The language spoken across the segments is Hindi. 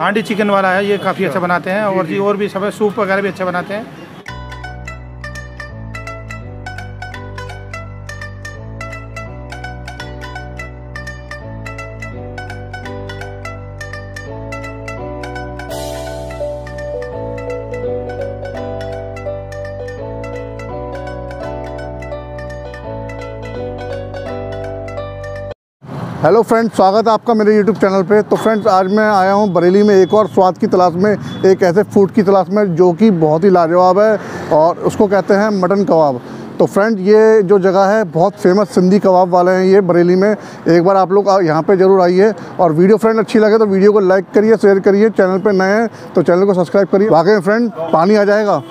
हांडी चिकन वाला है, ये काफ़ी अच्छा बनाते हैं और जी और भी सब है, सूप वगैरह भी अच्छा बनाते हैं। हेलो फ्रेंड्स, स्वागत है आपका मेरे यूट्यूब चैनल पे। तो फ्रेंड्स, आज मैं आया हूँ बरेली में एक और स्वाद की तलाश में, एक ऐसे फूड की तलाश में जो कि बहुत ही लाजवाब है और उसको कहते हैं मटन कबाब। तो फ्रेंड, ये जो जगह है बहुत फेमस सिंधी कबाब वाले हैं ये बरेली में। एक बार आप लोग यहाँ पे ज़रूर आइए और वीडियो फ्रेंड अच्छी लगे तो वीडियो को लाइक करिए, शेयर करिए। चैनल पर नए हैं तो चैनल को सब्सक्राइब करिए। वाकई फ्रेंड पानी आ जाएगा।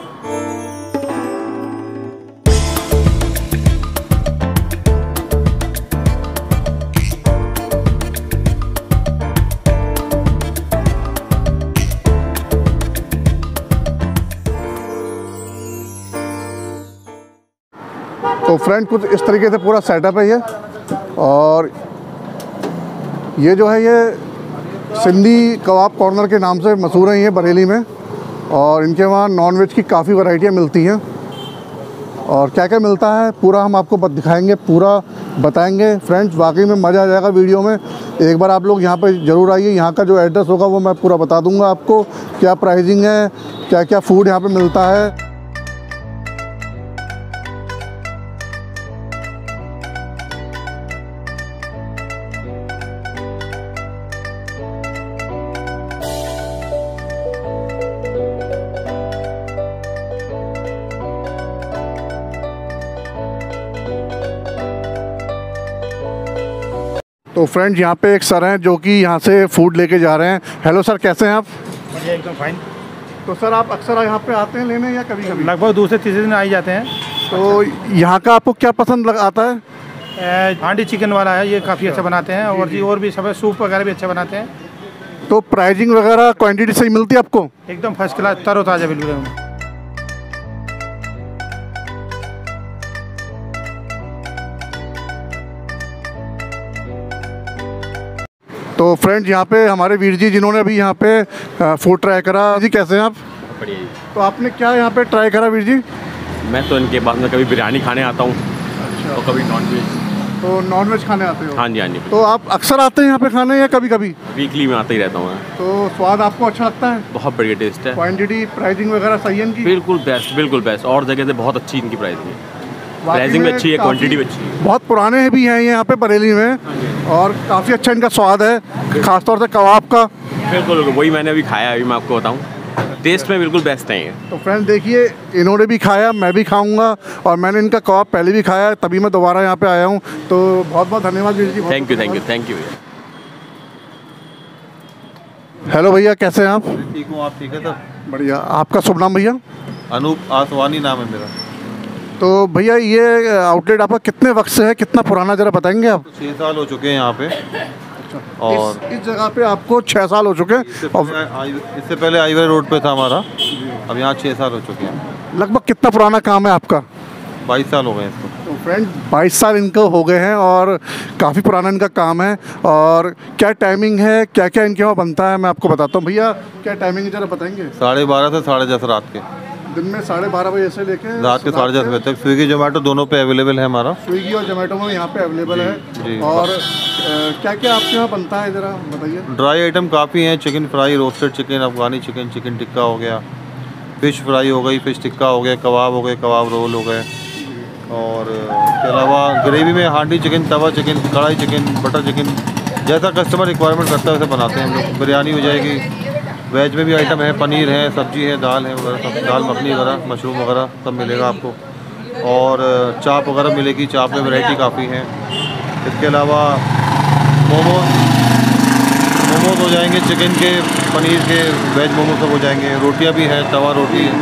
तो फ्रेंड, कुछ इस तरीके से पूरा सेटअप है ये, और ये जो है ये सिंधी कबाब कॉर्नर के नाम से मशहूर है ये बरेली में, और इनके वहाँ नॉनवेज की काफ़ी वैरायटियाँ मिलती हैं। और क्या क्या मिलता है पूरा हम आपको दिखाएंगे, पूरा बताएंगे। फ्रेंड्स वाकई में मज़ा आ जाएगा वीडियो में। एक बार आप लोग यहाँ पे ज़रूर आइए। यहाँ का जो एड्रेस होगा वो मैं पूरा बता दूँगा आपको, क्या प्राइसिंग है, क्या क्या फ़ूड यहाँ पर मिलता है। तो फ्रेंड्स, यहाँ पे एक सर हैं जो कि यहाँ से फूड लेके जा रहे हैं। हेलो सर, कैसे हैं आप? मुझे एकदम फाइन। तो सर, आप अक्सर यहाँ पे आते हैं लेने या कभी कभी? लगभग दूसरे तीसरे दिन आ ही जाते हैं। तो यहाँ का आपको क्या पसंद आता है? हांडी चिकन वाला है, ये काफ़ी अच्छा बनाते हैं और जी और भी सब है, सूप वगैरह भी अच्छा बनाते हैं। तो प्राइजिंग वगैरह क्वान्टिटी सही मिलती है आपको? एकदम फर्स्ट क्लास, तरोताज़ा बिल्कुल। तो फ्रेंड्स, यहाँ पे हमारे वीर जी जिन्होंने अभी यहाँ पे फूड ट्राई करा। जी कैसे हैं आप? बढ़िया जी। तो आपने क्या यहाँ पे ट्राई करा वीर जी? मैं तो इनके बाद में कभी बिरयानी खाने आता हूँ। अच्छा। तो कभी नॉनवेज। तो नॉनवेज खाने आते हो? हाँ जी, हाँ जी। तो आप अक्सर आते हैं यहाँ पे खाने या कभी कभी? वीकली में आते ही रहता हूँ। तो स्वाद आपको अच्छा लगता है? बहुत बढ़िया टेस्ट है। क्वान्टिटी प्राइसिंग वगैरह सही है इनकी? बिल्कुल बेस्ट, बिल्कुल बेस्ट। और जगह से बहुत अच्छी इनकी प्राइसिंग है, प्राइसिंग भी अच्छी है, क्वांटिटी भी अच्छी है। बहुत पुराने भी हैं यहाँ पे बरेली में और काफ़ी अच्छा इनका स्वाद है, खासतौर से कबाब का। बिल्कुल, वही मैंने अभी खाया, अभी मैं आपको बताऊँ, टेस्ट में बिल्कुल बेस्ट नहीं है। तो फ्रेंड देखिए, इन्होंने भी खाया, मैं भी खाऊंगा, और मैंने इनका कबाब पहले भी खाया है, तभी मैं दोबारा यहाँ पे आया हूँ। तो बहुत बहुत धन्यवाद जी। Thank you, thank you, thank you भैया। हेलो भैया, कैसे हैं आप? ठीक हूँ, आप ठीक है? सर बढ़िया। आपका शुभ नाम भैया? अनूप आसवानी नाम है मेरा। तो भैया, ये आउटलेट आपका कितने वक्त से है, कितना पुराना, जरा बताएंगे आप? 6 साल हो चुके हैं यहाँ पे। अच्छा। और इस जगह पे आपको 6 साल हो चुके हैं? इससे पहले आईवे रोड पे था हमारा, अब यहाँ 6 साल हो चुके हैं। लगभग कितना पुराना काम है आपका? 22 साल हो गए इसको। तो फ्रेंड 22 साल इनको हो गए हैं और काफ़ी पुराना इनका काम है। और क्या टाइमिंग है, क्या क्या इनके वहाँ बनता है, मैं आपको बताता हूँ। भैया क्या टाइमिंग है जरा बताएँगे? 12:30 से 10:30 रात के, दिन में 12:30 बजे से लेके रात के 10:30 बजे तक। स्विगी जोमेटो दोनों पे अवेलेबल है हमारा, स्विगी और जोमेटो में यहाँ पे अवेलेबल है जी। और क्या क्या आपके यहाँ बनता है ज़रा बताइए? ड्राई आइटम काफ़ी हैं, chicken fry, roasted chicken, Afghani chicken, chicken tikka हो गया, फ़िश फ्राई हो गई, फ़िश टिक्का हो गया, कबाब हो गए, कबाब रोल हो गए, और इसके अलावा ग्रेवी में handi chicken, tawa chicken, kadai chicken, butter chicken, जैसा कस्टमर रिक्वायरमेंट करता है वैसे बनाते हैं हम लोग। बिरयानी हो जाएगी, वेज में भी आइटम है, पनीर है, सब्जी है, दाल है वगैरह, सब दाल मखनी वगैरह, मशरूम वगैरह सब मिलेगा आपको। और चाप वगैरह मिलेगी, चाप में वैरायटी काफ़ी है। इसके अलावा मोमोज हो जाएंगे, चिकन के, पनीर के, वेज मोमोज सब हो जाएंगे। रोटियां भी हैं, तवा रोटी है।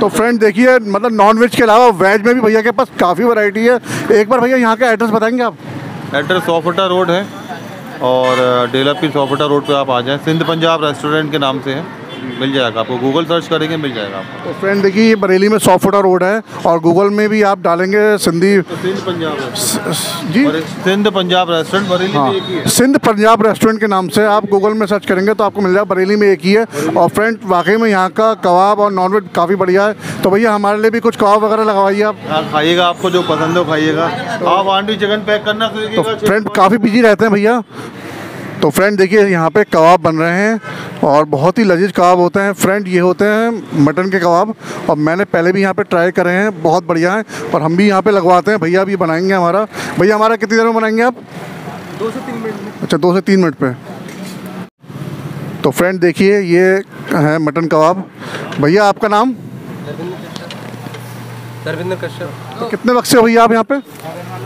तो फ्रेंड देखिए, मतलब नॉनवेज के अलावा वेज में भी भैया के पास काफ़ी वैरायटी है। एक बार भैया यहाँ का एड्रेस बताएँगे आप? एड्रेस सौफटा रोड है और डेलापी सौफटा रोड पे आप आ जाएं। सिंध पंजाब रेस्टोरेंट के नाम से है। मिल जाएगा आपको, गूगल सर्च करेंगे मिल जाएगा आपको। तो फ्रेंड देखिए ये बरेली में 100 फुटा रोड है और गूगल में भी आप डालेंगे सिंधी सिंध पंजाब रेस्टोरेंट बरेली में एक ही है। सिंध पंजाब रेस्टोरेंट के नाम से आप गूगल में सर्च करेंगे तो आपको मिल जाएगा, बरेली में एक ही है। और फ्रेंड वाकई में यहाँ का कबाब और नॉनवेज काफ़ी बढ़िया है। तो भैया हमारे लिए भी कुछ कबाब वगैरह लगवाइए, आप खाइएगा, आपको जो पसंद हो खाइएगा। आप आंटी चिकन पैक करना। तो फ्रेंड काफ़ी बिजी रहते हैं भैया। तो फ्रेंड देखिए यहाँ पे कबाब बन रहे हैं और बहुत ही लजीज कबाब होते हैं। फ्रेंड ये होते हैं मटन के कबाब और मैंने पहले भी यहाँ पे ट्राई करे हैं, बहुत बढ़िया हैं और हम भी यहाँ पे लगवाते हैं। भैया अभी बनाएंगे हमारा। भैया हमारा कितनी देर में बनाएंगे आप? 2 से 3 मिनट में। अच्छा 2 से 3 मिनट पे। तो फ्रेंड देखिए ये है मटन कबाब। भैया आपका नाम? तरविंदर कश्यप। तो कितने वक्त से हो भैया आप यहाँ पे?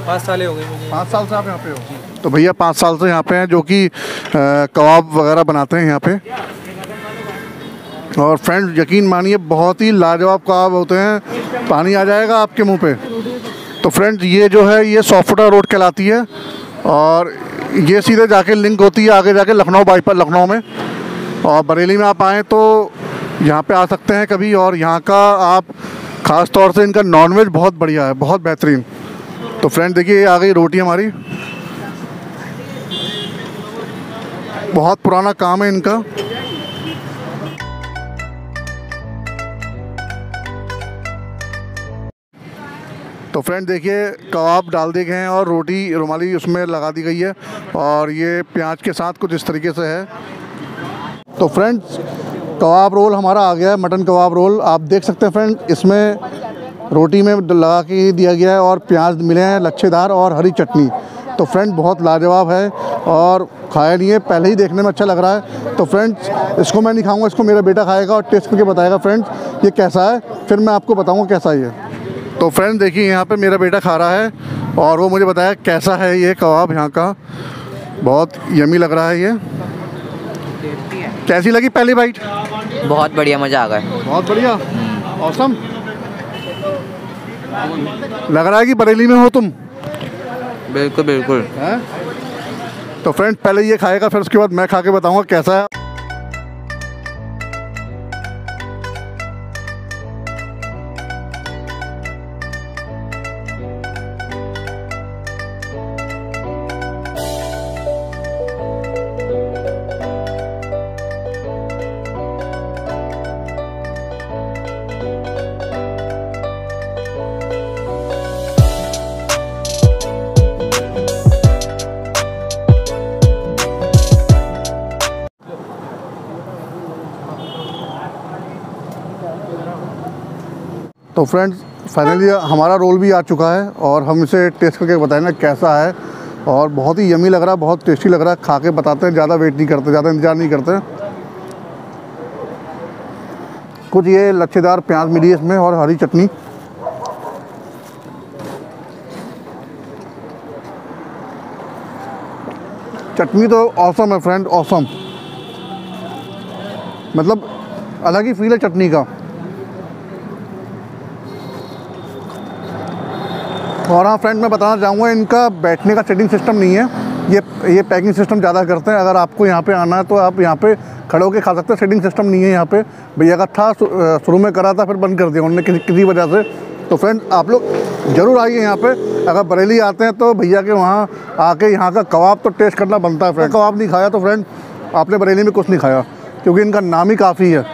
5 साल हो गए। 5 साल से आप यहाँ पे हो? तो भैया 5 साल से यहाँ पे हैं, जो कि कबाब वगैरह बनाते हैं यहाँ पे। और फ्रेंड यकीन मानिए बहुत ही लाजवाब कबाब होते हैं, पानी आ जाएगा आपके मुंह पे। तो फ्रेंड ये जो है ये 100 फुटा रोड कहलाती है और ये सीधे जाके लिंक होती है आगे जाके लखनऊ बाईपास, लखनऊ में। और बरेली में आप आएँ तो यहाँ पर आ सकते हैं कभी। और यहाँ का आप ख़ास तौर से इनका नॉनवेज बहुत बढ़िया है, बहुत बेहतरीन। तो फ्रेंड देखिए आ गई रोटी हमारी, बहुत पुराना काम है इनका। तो फ्रेंड देखिए कबाब डाल दिए गए हैं और रोटी रुमाली उसमें लगा दी गई है और ये प्याज के साथ कुछ इस तरीके से है। तो फ्रेंड्स कबाब रोल हमारा आ गया है, मटन कबाब रोल। आप देख सकते हैं फ्रेंड इसमें रोटी में लगा के दिया गया है और प्याज मिले हैं लच्छेदार और हरी चटनी। तो फ्रेंड बहुत लाजवाब है और खाया नहीं है, पहले ही देखने में अच्छा लग रहा है। तो फ्रेंड्स इसको मैं नहीं खाऊंगा, इसको मेरा बेटा खाएगा और टेस्ट करके बताएगा फ्रेंड्स ये कैसा है, फिर मैं आपको बताऊँगा कैसा ये। तो फ्रेंड देखिए यहाँ पर मेरा बेटा खा रहा है और वो मुझे बताया कैसा है ये कबाब यहाँ का, बहुत यमी लग रहा है। ये कैसी लगी पहली बाइट? बहुत बढ़िया, मज़ा आ गया, बहुत बढ़िया, ऑसम। लग रहा है कि बरेली में हो तुम। बिल्कुल बिल्कुल है? तो फ्रेंड पहले ये खाएगा फिर उसके बाद मैं खा के बताऊँगा कैसा है। तो फ्रेंड्स फाइनली हमारा रोल भी आ चुका है और हम इसे टेस्ट करके बताएं ना कैसा है। और बहुत ही यमी लग रहा है, बहुत टेस्टी लग रहा है, खा के बताते हैं, ज़्यादा वेट नहीं करते, ज़्यादा इंतज़ार नहीं करते। कुछ ये लच्छेदार प्याज मिली है इसमें और हरी चटनी। चटनी तो ऑसम है फ्रेंड, ऑसम, मतलब अलग ही फील है चटनी का। और हाँ फ्रेंड मैं बताना चाहूँगा इनका बैठने का सेटिंग सिस्टम नहीं है, ये पैकिंग सिस्टम ज़्यादा करते हैं। अगर आपको यहाँ पे आना है तो आप यहाँ पे खड़े होकर खा सकते हैं, सेटिंग सिस्टम नहीं है यहाँ पे। भैया का था शुरू में करा था फिर बंद कर दिया उन्होंने किसी वजह से। तो फ्रेंड आप लोग ज़रूर आइए यहाँ पर, अगर बरेली आते हैं तो भैया के वहाँ आके यहाँ का कबाब तो टेस्ट करना बनता है। फ्रेंड कबाब नहीं खाया तो फ्रेंड आपने बरेली में कुछ नहीं खाया, क्योंकि इनका नाम ही काफ़ी है,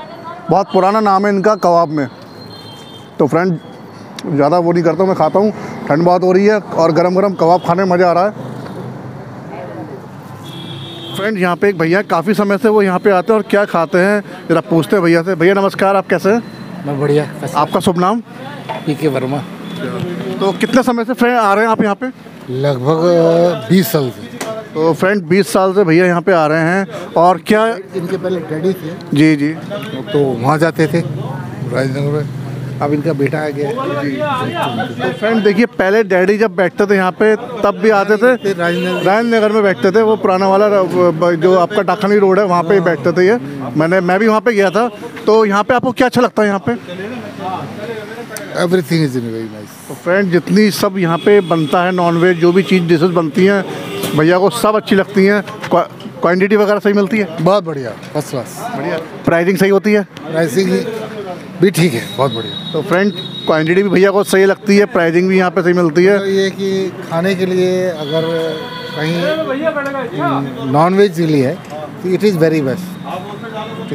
बहुत पुराना नाम है इनका कबाब में। तो फ्रेंड ज़्यादा वो नहीं करता, मैं खाता हूँ, ठंड बहुत हो रही है और गरम गरम कबाब खाने में मज़ा आ रहा है। फ्रेंड यहाँ पे एक भैया काफ़ी समय से वो यहाँ पे आते हैं और क्या खाते हैं ज़रा पूछते हैं भैया से। भैया नमस्कार, आप कैसे हैं? मैं बढ़िया। आपका शुभ नाम? पीके वर्मा। तो कितने समय से फ्रेंड आ रहे हैं आप यहाँ पे? लगभग 20 साल से। तो फ्रेंड 20 साल से भैया यहाँ पे आ रहे हैं। और क्या इनके पहले डैडी थे? जी जी, तो वहाँ जाते थे राजनगर में, अब इनका बेटा आ गया। तो फ्रेंड देखिए पहले डैडी जब बैठते थे यहाँ पे तब भी आते थे, राजनगर में बैठते थे, वो पुराना वाला जो आपका डाकनी रोड है वहाँ पे बैठते थे ये। मैं भी वहाँ पे गया था। तो यहाँ पे आपको क्या अच्छा लगता है यहाँ पे? Everything is very nice. तो फ्रेंड जितनी सब यहाँ पे बनता है नॉनवेज, जो भी चीज़ डिशेज बनती हैं भैया को सब अच्छी लगती हैं। क्वांटिटी वगैरह सही मिलती है? बहुत बढ़िया, फर्स्ट क्लास। बढ़िया, प्राइसिंग सही होती है? प्राइसिंग भी ठीक है, बहुत बढ़िया। तो फ्रेंड क्वांटिटी भी भैया को सही लगती है, प्राइसिंग भी यहाँ पे सही मिलती है। तो ये कि खाने के लिए अगर कहीं नॉन वेज के लिए तो इट इज़ वेरी बेस्ट।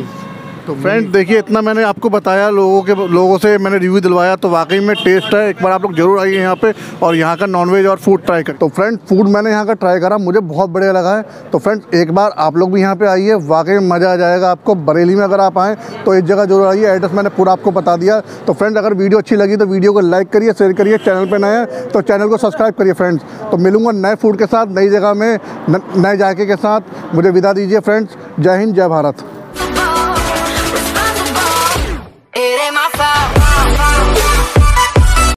तो फ्रेंड देखिए, इतना मैंने आपको बताया, लोगों से मैंने रिव्यू दिलवाया, तो वाकई में टेस्ट है। एक बार आप लोग जरूर आइए यहाँ पे और यहाँ का नॉनवेज और फूड ट्राई करें। तो फ्रेंड फूड मैंने यहाँ का ट्राई करा, मुझे बहुत बढ़िया लगा है। तो फ्रेंड एक बार आप लोग भी यहाँ पे आइए, वाकई में मज़ा आ जाएगा आपको। बरेली में अगर आप आएँ तो इस जगह जरूर आइए, एड्रेस मैंने पूरा आपको बता दिया। तो फ्रेंड अगर वीडियो अच्छी लगी तो वीडियो को लाइक करिए, शेयर करिए, चैनल पर नए हैं तो चैनल को सब्सक्राइब करिए फ्रेंड्स। तो मिलूँगा नए फूड के साथ, नई जगह में, नए जायके के साथ। मुझे विदा दीजिए फ्रेंड्स, जय हिंद, जय भारत।